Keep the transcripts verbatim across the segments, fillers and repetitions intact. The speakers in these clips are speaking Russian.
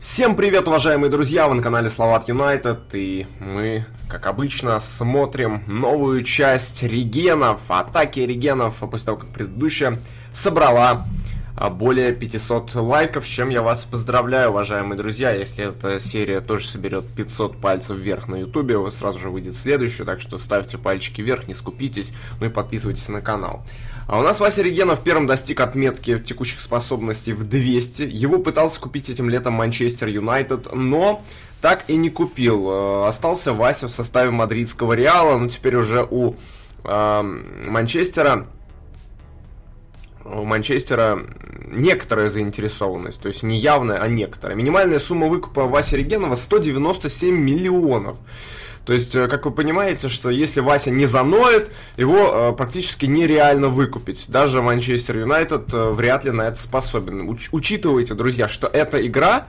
Всем привет, уважаемые друзья, вы на канале SalavatUnited, и мы, как обычно, смотрим новую часть регенов, атаки регенов, после того, как предыдущая собрала более пятисот лайков, с чем я вас поздравляю, уважаемые друзья. Если эта серия тоже соберет пятьсот пальцев вверх на ютубе, вы сразу же выйдет следующую, так что ставьте пальчики вверх, не скупитесь, ну и подписывайтесь на канал. А у нас Вася Регенов первым достиг отметки текущих способностей в двести. Его пытался купить этим летом Manchester United, но так и не купил. Остался Вася в составе мадридского Реала, но теперь уже у э, Манчестера. У Манчестера некоторая заинтересованность, то есть не явная, а некоторая. Минимальная сумма выкупа Васи Регенова сто девяносто семь миллионов. То есть, как вы понимаете, что если Вася не заноет, его э, практически нереально выкупить. Даже Манчестер Юнайтед э, вряд ли на это способен. Уч учитывайте, друзья, что эта игра,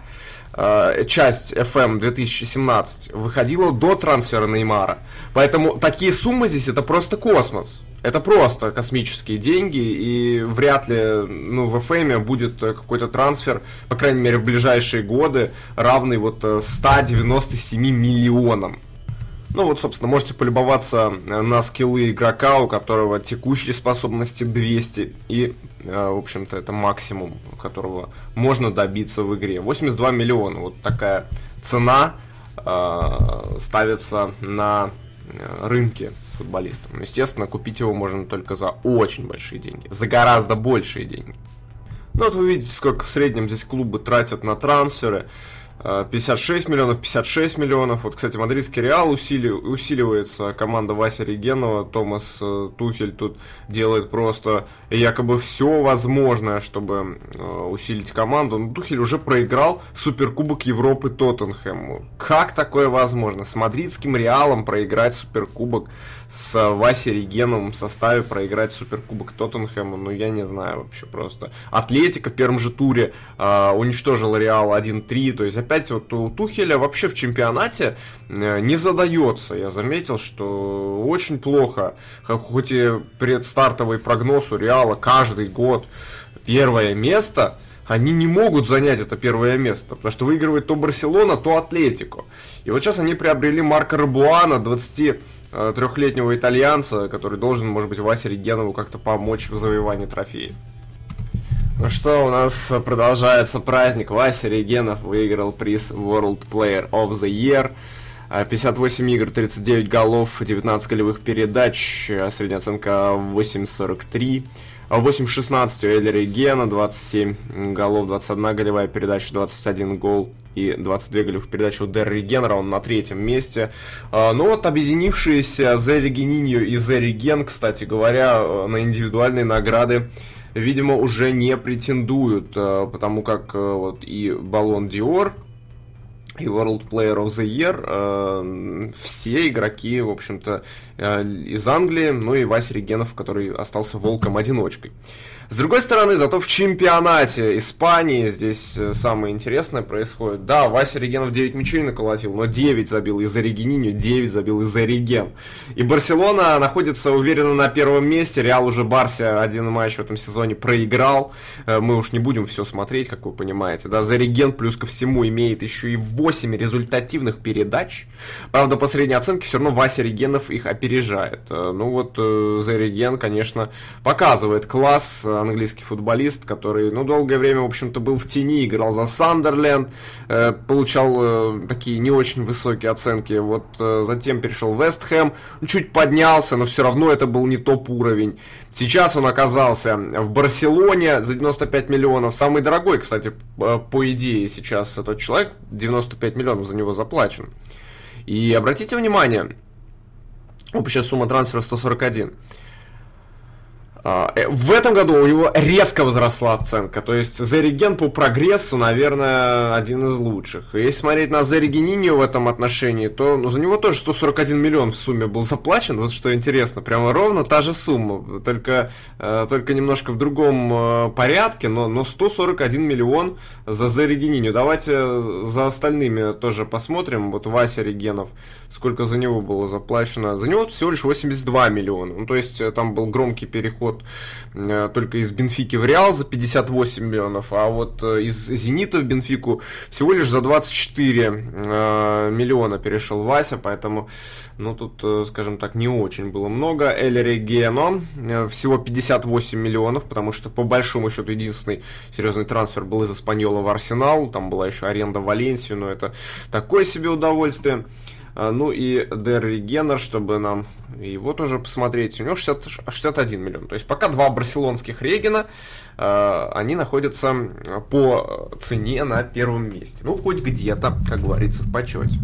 э, часть эф эм две тысячи семнадцать, выходила до трансфера Неймара. Поэтому такие суммы здесь — это просто космос. Это просто космические деньги, и вряд ли, ну, в эф эм будет какой-то трансфер, по крайней мере в ближайшие годы, равный вот ста девяноста семи миллионам. Ну вот, собственно, можете полюбоваться на скиллы игрока, у которого текущие способности двести, и, в общем-то, это максимум, которого можно добиться в игре. восемьдесят два миллиона, вот такая цена э, ставится на рынке футболистом. Естественно, купить его можно только за очень большие деньги, за гораздо большие деньги. Ну вот вы видите, сколько в среднем здесь клубы тратят на трансферы. пятьдесят шесть миллионов, пятьдесят шесть миллионов. Вот, кстати, мадридский Реал усиливается. Команда Васи Регенова, Томас Тухель тут делает просто якобы все возможное, чтобы усилить команду. Но Тухель уже проиграл Суперкубок Европы Тоттенхэму. Как такое возможно? С мадридским Реалом проиграть Суперкубок, с Васи Регеновым в составе проиграть Суперкубок Тоттенхэму? Ну, я не знаю вообще просто. Атлетико в первом же туре э, уничтожил Реал один три. То есть опять вот у Тухеля вообще в чемпионате не задается. Я заметил, что очень плохо. Хоть и предстартовый прогноз у Реала каждый год первое место, они не могут занять это первое место, потому что выигрывает то Барселона, то Атлетико. И вот сейчас они приобрели Марко Ребуана, двадцатитрёхлетнего итальянца, который должен, может быть, Васе Регенову как-то помочь в завоевании трофея. Ну что, у нас продолжается праздник. Вася Регенов выиграл приз World Player of the Year. пятьдесят восемь игр, тридцать девять голов, девятнадцать голевых передач. Средняя оценка восемь сорок три. восемь шестнадцать у Эля Регена, двадцать семь голов, двадцать одна голевая передача, двадцать один гол и двадцать две голевых передачи у Дер Регенера. Он на третьем месте. Ну вот, объединившиеся Зе Регениньо и Зе Реген, кстати говоря, на индивидуальные награды, видимо, уже не претендуют, потому как вот и Ballon d'Or, и World Player of the Year, все игроки, в общем-то, из Англии, ну и Вася Регенов, который остался волком-одиночкой. С другой стороны, зато в чемпионате Испании здесь самое интересное происходит. Да, Вася Регенов девять мячей наколотил, но девять забил и за Регениню, девять забил и за Реген. И Барселона находится уверенно на первом месте. Реал уже Барсе один матч в этом сезоне проиграл. Мы уж не будем все смотреть, как вы понимаете. Да, за Реген плюс ко всему имеет еще и восемь результативных передач. Правда, по средней оценке все равно Вася Регенов их опережает. Ну вот, за Реген, конечно, показывает класс. Английский футболист, который, ну, долгое время, в общем-то, был в тени, играл за Сандерленд, э, получал э, такие не очень высокие оценки, вот э, затем перешел в Вест Хэм, чуть поднялся, но все равно это был не топ уровень. Сейчас он оказался в Барселоне за девяносто пять миллионов, самый дорогой, кстати, по идее сейчас этот человек, девяносто пять миллионов за него заплачен. И обратите внимание, общая сумма трансфера сто сорок один. В этом году у него резко возросла оценка, то есть Зе Реген по прогрессу, наверное, один из лучших. Если смотреть на Зе Регениньо в этом отношении, то, ну, за него тоже сто сорок один миллион в сумме был заплачен, вот что интересно, прямо ровно та же сумма, только, только немножко в другом порядке, но, но сто сорок один миллион за Зе Регениньо. Давайте за остальными тоже посмотрим, вот Вася Регенов, сколько за него было заплачено, за него всего лишь восемьдесят два миллиона, ну, то есть там был громкий переход вот только из Бенфики в Реал за пятьдесят восемь миллионов, а вот из Зенита в Бенфику всего лишь за двадцать четыре миллиона перешел Вася, поэтому, ну, тут, скажем так, не очень было много. Эль Регено всего пятьдесят восемь миллионов, потому что, по большому счету, единственный серьезный трансфер был из Эспаньола в Арсенал, там была еще аренда в Валенсию, но это такое себе удовольствие. Ну и Дер Регенер, чтобы нам его тоже посмотреть, у него шестьдесят один миллион. То есть пока два барселонских Регена, они находятся по цене на первом месте. Ну, хоть где-то, как говорится, в почете.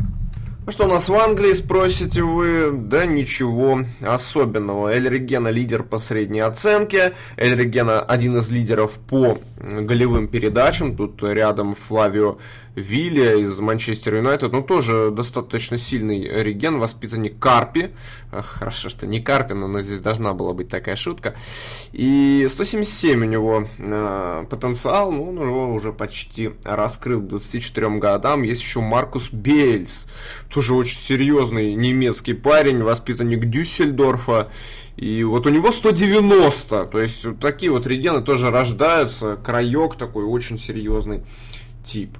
Ну что у нас в Англии, спросите вы? Да ничего особенного. Эль Регена лидер по средней оценке. Эль Регена один из лидеров по голевым передачам. Тут рядом Флавио Вилья из Манчестер Юнайтед. Ну тоже достаточно сильный Реген, воспитанник Карпи. Хорошо, что не Карпи, но здесь должна была быть такая шутка. И сто семьдесят семь у него э, потенциал. Ну, он его уже почти раскрыл к двадцати четырем годам. Есть еще Маркус Бейльс. Тоже очень серьезный немецкий парень, воспитанник Дюссельдорфа. И вот у него сто девяносто. То есть вот такие вот регены тоже рождаются. Краек такой, очень серьезный тип.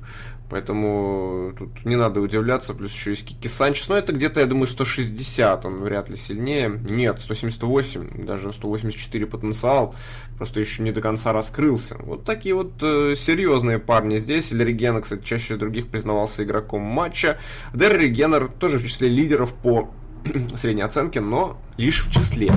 Поэтому тут не надо удивляться. Плюс еще есть Кики Санчес. Но это где-то, я думаю, сто шестьдесят. Он вряд ли сильнее. Нет, сто семьдесят восемь. Даже сто восемьдесят четыре потенциал. Просто еще не до конца раскрылся. Вот такие вот э, серьезные парни здесь. Эль Регена, кстати, чаще других признавался игроком матча. Дер Регенер тоже в числе лидеров по средней оценке, но лишь в числе.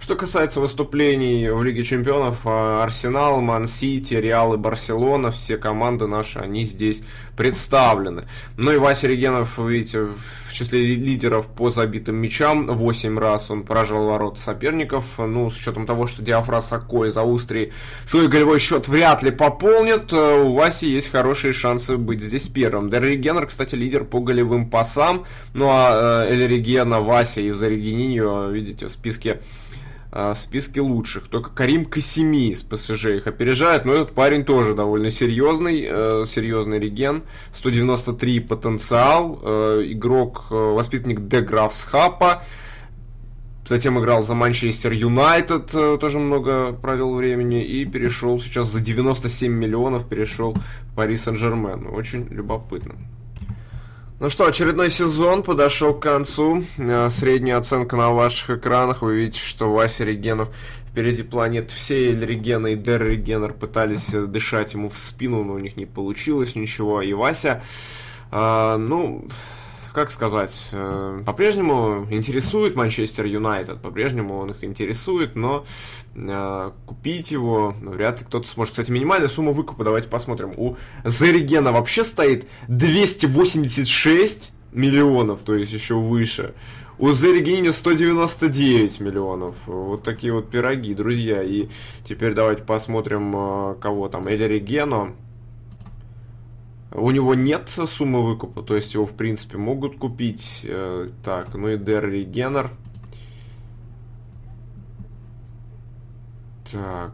Что касается выступлений в Лиге Чемпионов, Арсенал, Ман-Сити, Реал и Барселона, все команды наши, они здесь представлены. Ну и Вася Регенов, видите, в числе лидеров по забитым мячам, восемь раз он поражал ворота соперников. Ну, с учетом того, что Диафраз Сако из Аустрии свой голевой счет вряд ли пополнит, у Васи есть хорошие шансы быть здесь первым. Дер Регенер, кстати, лидер по голевым пасам. Ну а Эль Регена, Вася и Зарегининьо, видите, в списке... в списке лучших. Только Карим Касеми из ПСЖ их опережает, но этот парень тоже довольно серьезный, э, серьезный реген. сто девяносто три потенциал, э, игрок, э, воспитанник Де Графсхапа, затем играл за Манчестер Юнайтед, э, тоже много провел времени, и перешел сейчас за девяносто семь миллионов, перешел в Пари Сен-Жермен. Очень любопытно. Ну что, очередной сезон подошел к концу. Средняя оценка на ваших экранах. Вы видите, что Вася Регенов впереди планет всей. Эль Регена и Дер Регенер пытались дышать ему в спину, но у них не получилось ничего. И Вася, э, ну, как сказать, э, по-прежнему интересует Манчестер Юнайтед. По-прежнему он их интересует, но э, купить его вряд ли кто-то сможет. Кстати, минимальная сумма выкупа, давайте посмотрим. У Зе Регена вообще стоит двести восемьдесят шесть миллионов, то есть еще выше. У Зе Регенина сто девяносто девять миллионов. Вот такие вот пироги, друзья. И теперь давайте посмотрим, кого там. Эль Регено. У него нет суммы выкупа, то есть его, в принципе, могут купить. Так, ну и Дер Регенер. Так,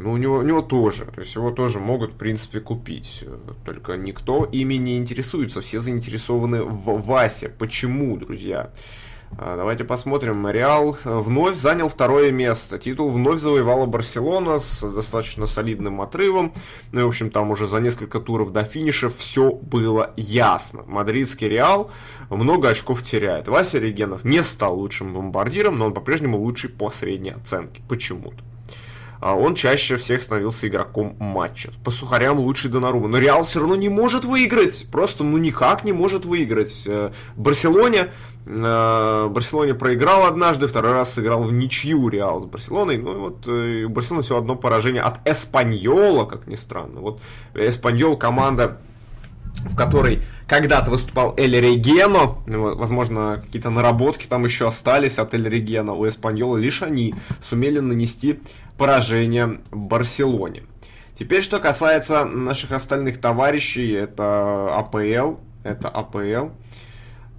ну у него, у него тоже, то есть его тоже могут, в принципе, купить, только никто ими не интересуется, все заинтересованы в Васе. Почему, друзья? Давайте посмотрим. Реал вновь занял второе место. Титул вновь завоевала Барселона с достаточно солидным отрывом. Ну и, в общем, там уже за несколько туров до финиша все было ясно. Мадридский Реал много очков теряет. Вася Регенов не стал лучшим бомбардиром, но он по-прежнему лучший по средней оценке. Почему-то. Он чаще всех становился игроком матча. По сухарям лучший Донорума. Но Реал все равно не может выиграть. Просто ну никак не может выиграть. Барселоне, Барселоне проиграл однажды, второй раз сыграл в ничью Реал с Барселоной. Ну и вот у Барселоны всего одно поражение от Эспаньола, как ни странно. Вот Эспаньол — команда, в которой когда-то выступал Эль Регено. Возможно, какие-то наработки там еще остались от Эль Регено. У Эспаньола лишь они сумели нанести поражение Барселоне. Теперь, что касается наших остальных товарищей, это АПЛ. Это АПЛ.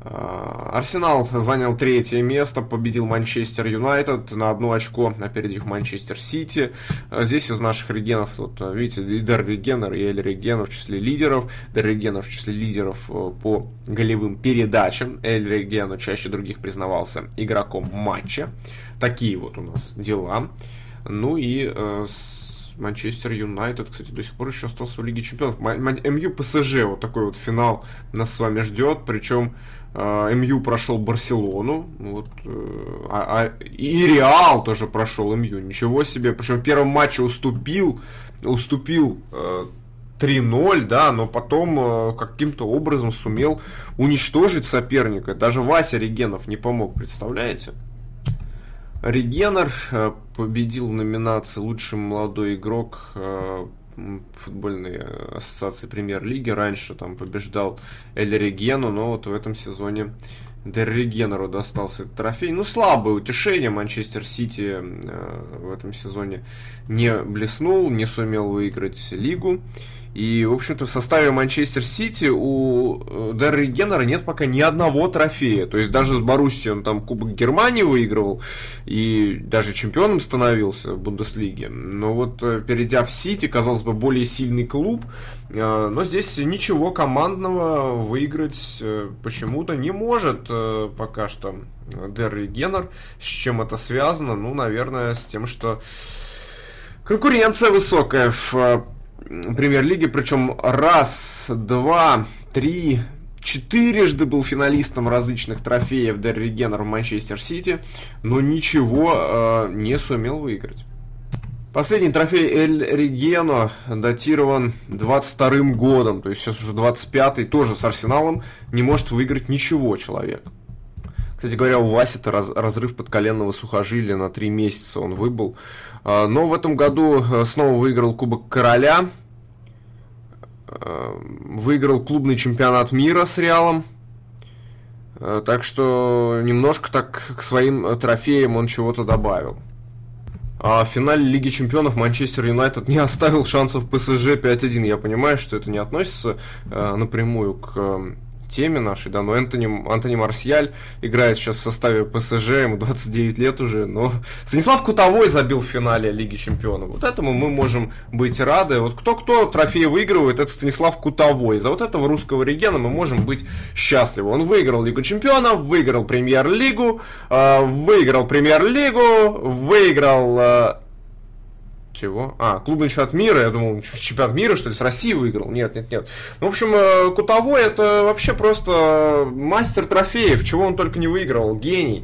Арсенал занял третье место, победил Манчестер Юнайтед, на одно очко опередив Манчестер Сити. Здесь из наших регенов, вот, видите, и Дер-регенер, и Эль-регенер в числе лидеров. Дер-регенер в числе лидеров по голевым передачам. Эль-регену чаще других признавался игроком матча. Такие вот у нас дела. Ну и э, Манчестер Юнайтед, кстати, до сих пор еще остался в Лиге Чемпионов. МЮ ПСЖ, вот такой вот финал нас с вами ждет. Причем э, МЮ прошел Барселону, вот, э, а, а, и Реал тоже прошел МЮ. Ничего себе, причем в первом матче уступил, уступил э, три ноль, да, но потом э, каким-то образом сумел уничтожить соперника. Даже Вася регенов не помог, представляете? Регенер победил в номинации «Лучший молодой игрок» футбольной ассоциации Премьер-лиги. Раньше там побеждал Эль Регену, но вот в этом сезоне Дер Регенеру достался этот трофей. Ну, слабое утешение. Манчестер Сити в этом сезоне не блеснул, не сумел выиграть лигу. И, в общем-то, в составе Манчестер Сити у Дер Регенера нет пока ни одного трофея. То есть даже с Боруссией он там Кубок Германии выигрывал и даже чемпионом становился в Бундеслиге. Но вот перейдя в Сити, казалось бы, более сильный клуб, но здесь ничего командного выиграть почему-то не может пока что Дер Регенер. С чем это связано? Ну, наверное, с тем, что конкуренция высокая в Премьер-лиги, причем раз, два, три, четырежды был финалистом различных трофеев Дер Регенер в Манчестер Сити, но ничего э, не сумел выиграть. Последний трофей Эль Регено датирован двадцать вторым годом, то есть сейчас уже двадцать пятый, тоже с Арсеналом не может выиграть ничего человек. Кстати говоря, у Васи-то раз, разрыв подколенного сухожилия на три месяца он выбыл. Но в этом году снова выиграл Кубок Короля. Выиграл клубный чемпионат мира с Реалом. Так что немножко так к своим трофеям он чего-то добавил. А в финале Лиги Чемпионов Манчестер Юнайтед не оставил шансов ПСЖ пять один. Я понимаю, что это не относится напрямую к теме нашей, да, но Антони, Антони Марсиаль играет сейчас в составе ПСЖ, ему двадцать девять лет уже, но Станислав Кутовой забил в финале Лиги Чемпионов, вот этому мы можем быть рады, вот кто-кто трофей выигрывает, это Станислав Кутовой, за вот этого русского регена мы можем быть счастливы, он выиграл Лигу Чемпионов, выиграл Премьер-лигу, выиграл Премьер-лигу, выиграл... Чего? А, клубный чемпионат мира, я думал, чемпионат мира, что ли, с Россией выиграл? Нет, нет, нет. Ну, в общем, Кутовой это вообще просто мастер трофеев, чего он только не выигрывал, гений.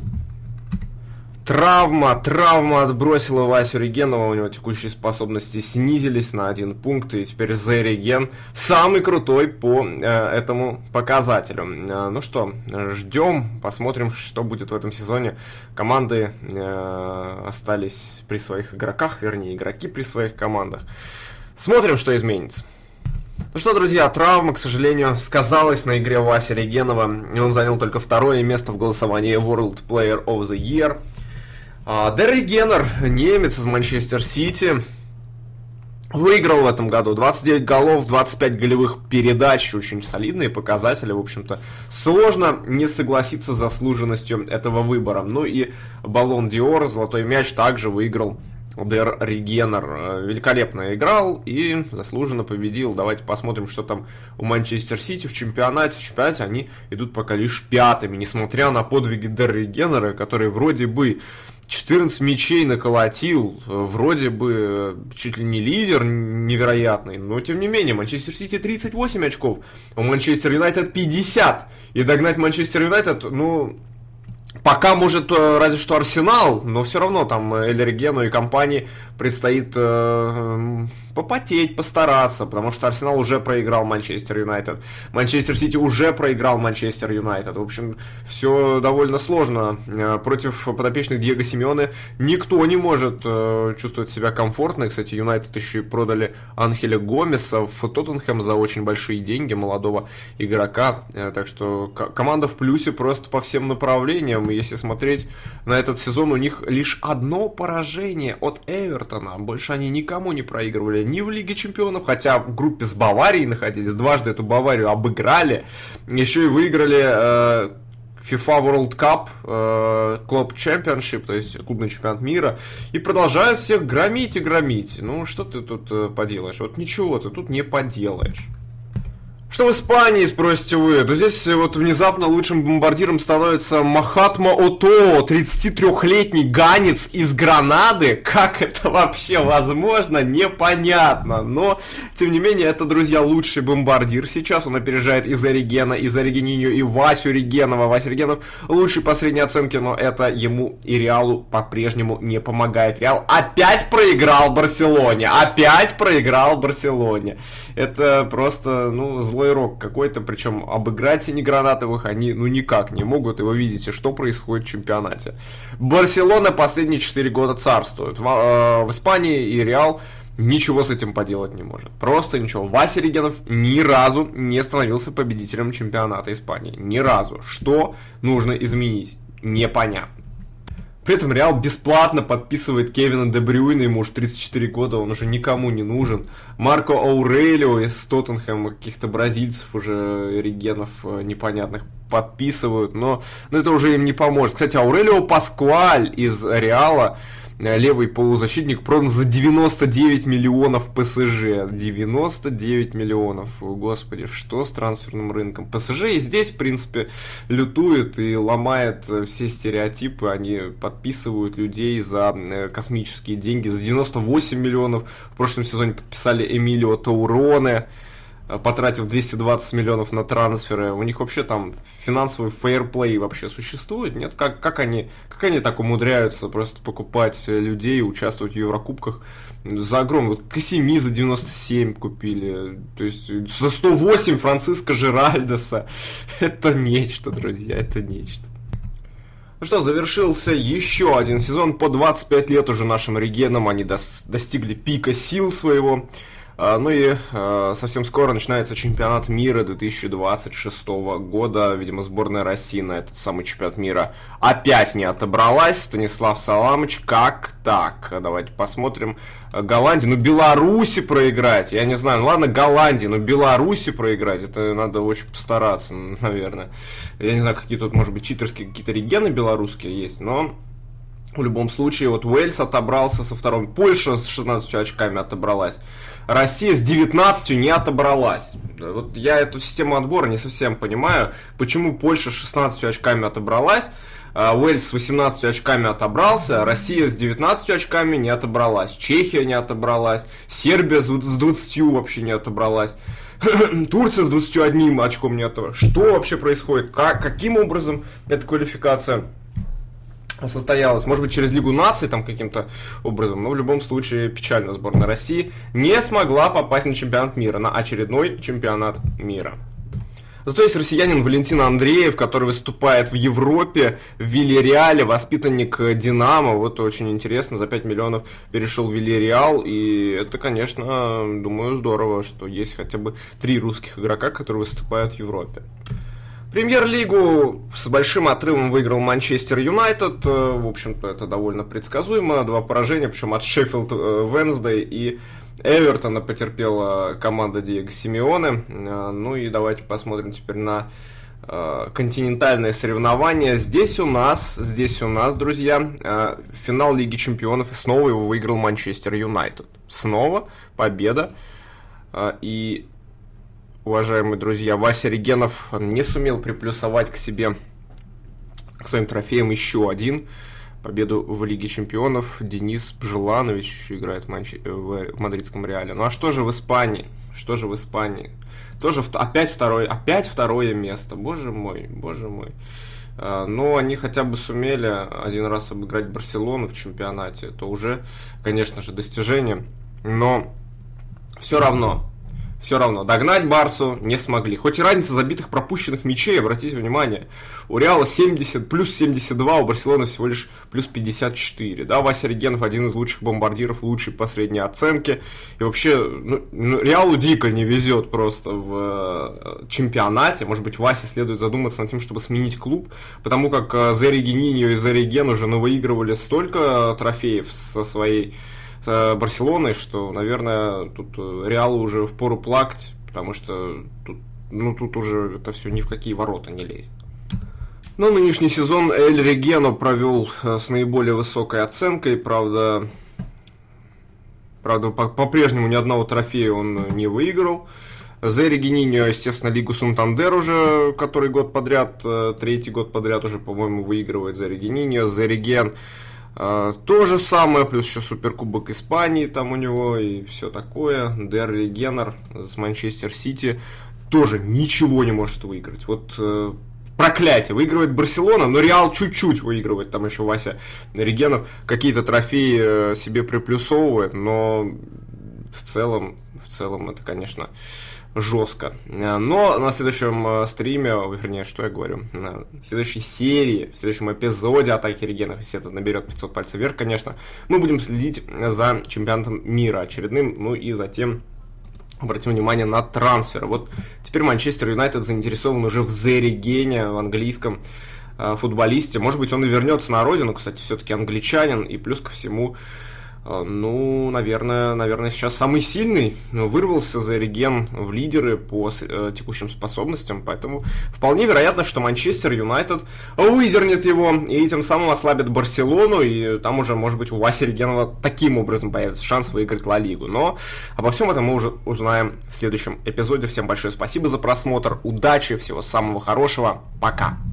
Травма, травма отбросила Васю Регенова, у него текущие способности снизились на один пункт, и теперь Зе Реген самый крутой по э, этому показателю. Э, ну что, ждем, посмотрим, что будет в этом сезоне. Команды э, остались при своих игроках, вернее, игроки при своих командах. Смотрим, что изменится. Ну что, друзья, травма, к сожалению, сказалась на игре Васи Регенова, и он занял только второе место в голосовании World Player of the Year. Дер Регенер, немец из Манчестер Сити, выиграл в этом году двадцать девять голов, двадцать пять голевых передач, очень солидные показатели, в общем-то, сложно не согласиться с заслуженностью этого выбора. Ну и Ballon d'Or, золотой мяч, также выиграл Дер Регенер, великолепно играл и заслуженно победил. Давайте посмотрим, что там у Манчестер Сити в чемпионате. В чемпионате они идут пока лишь пятыми, несмотря на подвиги Дер Регенера, который вроде бы четырнадцать мячей наколотил, вроде бы чуть ли не лидер невероятный, но тем не менее, Манчестер Сити тридцать восемь очков, у Манчестер Юнайтед пятьдесят, и догнать Манчестер Юнайтед, ну... Пока может разве что Арсенал, но все равно там Эль Регену и компании предстоит э, попотеть, постараться, потому что Арсенал уже проиграл Манчестер Юнайтед, Манчестер Сити уже проиграл Манчестер Юнайтед. В общем, все довольно сложно. Против подопечных Диего Симеоне никто не может э, чувствовать себя комфортно. И, кстати, Юнайтед еще и продали Анхеля Гомеса в Тоттенхэм за очень большие деньги, молодого игрока. Э, так что команда в плюсе просто по всем направлениям. Если смотреть на этот сезон, у них лишь одно поражение от Эвертона. Больше они никому не проигрывали ни в Лиге Чемпионов, хотя в группе с Баварией находились. Дважды эту Баварию обыграли. Еще и выиграли э, FIFA World Cup, Club Championship, то есть клубный чемпионат мира, и продолжают всех громить и громить. Ну, что ты тут поделаешь? Вот ничего ты тут не поделаешь. Что в Испании, спросите вы? Да здесь вот внезапно лучшим бомбардиром становится Махатма Ото, тридцатитрёхлетний ганец из Гранады. Как это вообще возможно, непонятно. Но, тем не менее, это, друзья, лучший бомбардир сейчас. Он опережает и Зе Регена, и Зе Регениньо, и Васю Регенова. Вася Регенов лучший по средней оценке, но это ему и Реалу по-прежнему не помогает. Реал опять проиграл Барселоне. Опять проиграл Барселоне. Это просто, ну, зло. Рок какой-то, причем обыграть сине гранатовых они ну никак не могут, и вы видите, что происходит в чемпионате. Барселона последние четыре года царствует в, э, в Испании, и Реал ничего с этим поделать не может. Просто ничего. Вася Регенов ни разу не становился победителем чемпионата Испании. Ни разу. Что нужно изменить? Непонятно. При этом Реал бесплатно подписывает Кевина Де Брюйна, ему уже тридцать четыре года, он уже никому не нужен. Марко Аурелио из Тоттенхэма, каких-то бразильцев уже, регенов непонятных, подписывают, но, но это уже им не поможет. Кстати, Аурелио Паскуаль из Реала, левый полузащитник, продан за девяносто девять миллионов ПСЖ. девяносто девять миллионов. Господи, что с трансферным рынком? ПСЖ и здесь, в принципе, лютует и ломает все стереотипы. Они подписывают людей за космические деньги. За девяносто восемь миллионов. В прошлом сезоне подписали Эмилио Тауроне, потратив двести двадцать миллионов на трансферы. У них вообще там финансовый фейерплей вообще существует? Нет? Как, как, они, как они так умудряются просто покупать людей, участвовать в Еврокубках за огромный? Вот Кассеми за девяносто семь купили, то есть за сто восемь Франциско Жиральдеса. Это нечто, друзья, это нечто. Ну что, завершился еще один сезон. По двадцать пять лет уже нашим регенам они дос- достигли пика сил своего. Ну и э, совсем скоро начинается чемпионат мира две тысячи двадцать шестого года. Видимо, сборная России на этот самый чемпионат мира опять не отобралась. Станислав Саламыч, как так? Давайте посмотрим. Голландии, ну Беларуси проиграть, я не знаю, ну ладно, Голландии, но Беларуси проиграть, это надо очень постараться, наверное. Я не знаю, какие тут, может быть, читерские какие-то регены белорусские есть, но... В любом случае, вот Уэльс отобрался со вторым, Польша с шестнадцатью очками отобралась, Россия с девятнадцатью не отобралась. Вот я эту систему отбора не совсем понимаю, почему Польша с шестнадцатью очками отобралась, Уэльс с восемнадцатью очками отобрался, Россия с девятнадцатью очками не отобралась, Чехия не отобралась, Сербия с двадцатью вообще не отобралась, Турция с двадцатью одним очком не отобралась. Что вообще происходит? Как, каким образом эта квалификация состоялась? Может быть, через Лигу наций там каким-то образом, но в любом случае печально. Сборная России не смогла попасть на чемпионат мира, на очередной чемпионат мира. Зато есть россиянин Валентин Андреев, который выступает в Европе, в Вильяреале, воспитанник Динамо. Вот очень интересно, за пять миллионов перешел в Вильяреал, и это, конечно, думаю, здорово, что есть хотя бы три русских игрока, которые выступают в Европе. Премьер-лигу с большим отрывом выиграл Манчестер Юнайтед. В общем-то, это довольно предсказуемо. Два поражения, причем от Шеффилд Венсдей и Эвертона потерпела команда Диего Симеоне. Ну и давайте посмотрим теперь на континентальные соревнования. Здесь у нас, здесь у нас, друзья, финал Лиги Чемпионов. И снова его выиграл Манчестер Юнайтед. Снова победа. И... Уважаемые друзья, Вася Регенов не сумел приплюсовать к себе, к своим трофеям, еще один. Победу в Лиге Чемпионов. Денис Бжеланович еще играет в, Манч... в мадридском Реале. Ну а что же в Испании? Что же в Испании? Тоже в... опять, второе... опять второе место. Боже мой, боже мой. Но они хотя бы сумели один раз обыграть Барселону в чемпионате. Это уже, конечно же, достижение. Но все равно... Все равно, догнать Барсу не смогли. Хоть и разница забитых пропущенных мячей, обратите внимание, у Реала семьдесят, плюс семьдесят два, у Барселоны всего лишь плюс пятьдесят четыре. Да, Вася Регенов один из лучших бомбардиров, лучший по средней оценке. И вообще, ну, Реалу дико не везет просто в э, чемпионате. Может быть, Васе следует задуматься над тем, чтобы сменить клуб, потому как э, Зе Регениньо и Зе Реген уже навыигрывали столько трофеев со своей... с Барселоной, что, наверное, тут Реалу уже впору плакать, потому что тут, ну, тут уже это все ни в какие ворота не лезет. Но нынешний сезон Эль Регено провел с наиболее высокой оценкой, правда, правда по-прежнему ни одного трофея он не выиграл. За Регининьо, естественно, Лигу Сантандер уже который год подряд, третий год подряд уже, по-моему, выигрывает за Регининьо. За Реген э, то же самое, плюс еще Суперкубок Испании там у него и все такое. Дер Регенер с Манчестер Сити тоже ничего не может выиграть. Вот э, проклятие, выигрывает Барселона, но Реал чуть-чуть выигрывает. Там еще Вася Регенов какие-то трофеи себе приплюсовывает, но в целом, в целом это, конечно... жестко. Но на следующем стриме, вернее, что я говорю, в следующей серии, в следующем эпизоде «Атаки регенов», если это наберет пятьсот пальцев вверх, конечно, мы будем следить за чемпионатом мира очередным, ну и затем обратим внимание на трансферы. Вот теперь Манчестер Юнайтед заинтересован уже в Зе Регене, в английском футболисте. Может быть, он и вернется на родину, кстати, все-таки англичанин, и плюс ко всему... Ну, наверное, наверное, сейчас самый сильный. Вырвался за Реген в лидеры по текущим способностям, поэтому вполне вероятно, что Манчестер Юнайтед выдернет его и тем самым ослабит Барселону, и там уже, может быть, у Васи Регенова таким образом появится шанс выиграть Ла Лигу. Но обо всем этом мы уже узнаем в следующем эпизоде. Всем большое спасибо за просмотр, удачи, всего самого хорошего, пока!